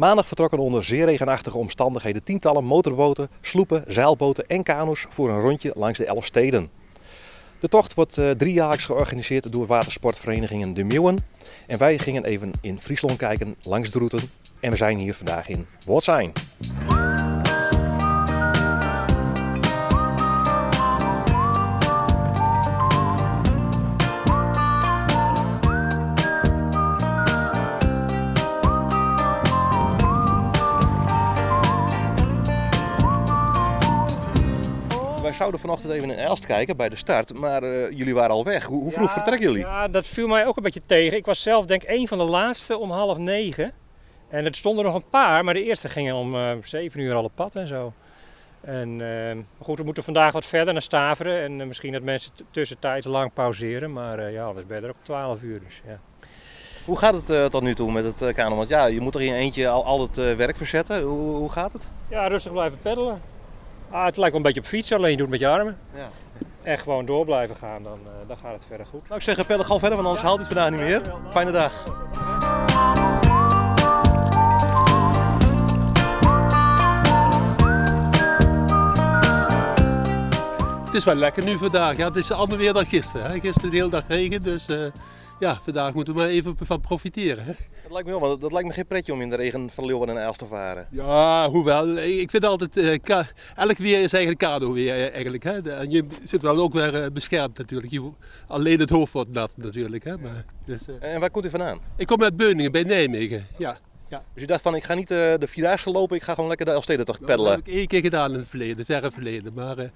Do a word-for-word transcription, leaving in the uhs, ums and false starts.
Maandag vertrokken onder zeer regenachtige omstandigheden tientallen motorboten, sloepen, zeilboten en kano's voor een rondje langs de Elfsteden. De tocht wordt driejaarlijks georganiseerd door watersportverenigingen De Meeuwen. En wij gingen even in Friesland kijken langs de route. En we zijn hier vandaag in Woudsend. Wij zouden vanochtend even in Elst kijken bij de start, maar uh, jullie waren al weg. Hoe, hoe vroeg ja, vertrekken jullie? Ja, dat viel mij ook een beetje tegen. Ik was zelf denk ik een van de laatste om half negen. En er stonden nog een paar, maar de eerste gingen om uh, zeven uur al op pad en zo. En uh, goed, we moeten vandaag wat verder naar Staveren en uh, misschien dat mensen tussentijds lang pauzeren. Maar uh, ja, dat is beter op twaalf uur dus, ja. Hoe gaat het uh, tot nu toe met het uh, kano? Want ja, je moet er in eentje al, al het uh, werk verzetten. Hoe, hoe gaat het? Ja, rustig blijven peddelen. Ah, het lijkt wel een beetje op fietsen, alleen je doet het met je armen. Ja. En gewoon door blijven gaan, dan, uh, dan gaat het verder goed. Nou, ik zeg, pedal gauw verder, want anders ja, haalt het vandaag niet meer. Fijne dag. Het is wel lekker nu vandaag. Ja, het is ander weer dan gisteren. Hè. Gisteren de hele dag regen, dus uh, ja, vandaag moeten we maar even van profiteren. Hè. Dat lijkt me wel, dat lijkt me geen pretje om in de regen van Leeuwarden en Elst te varen. Ja, hoewel. Ik vind altijd, uh, elk weer is eigenlijk kado weer uh, eigenlijk. Hè. De, en je zit wel ook weer uh, beschermd natuurlijk. Je, alleen het hoofd wordt nat natuurlijk. Hè. Maar, dus, uh... En waar komt u vandaan? Ik kom uit Beuningen bij Nijmegen. Ja. Ja. Dus je dacht van, ik ga niet uh, de Vierdaagse lopen, ik ga gewoon lekker de Elfstedentocht peddelen. Dat heb ik één keer gedaan in het verleden, verre verleden. Maar, uh...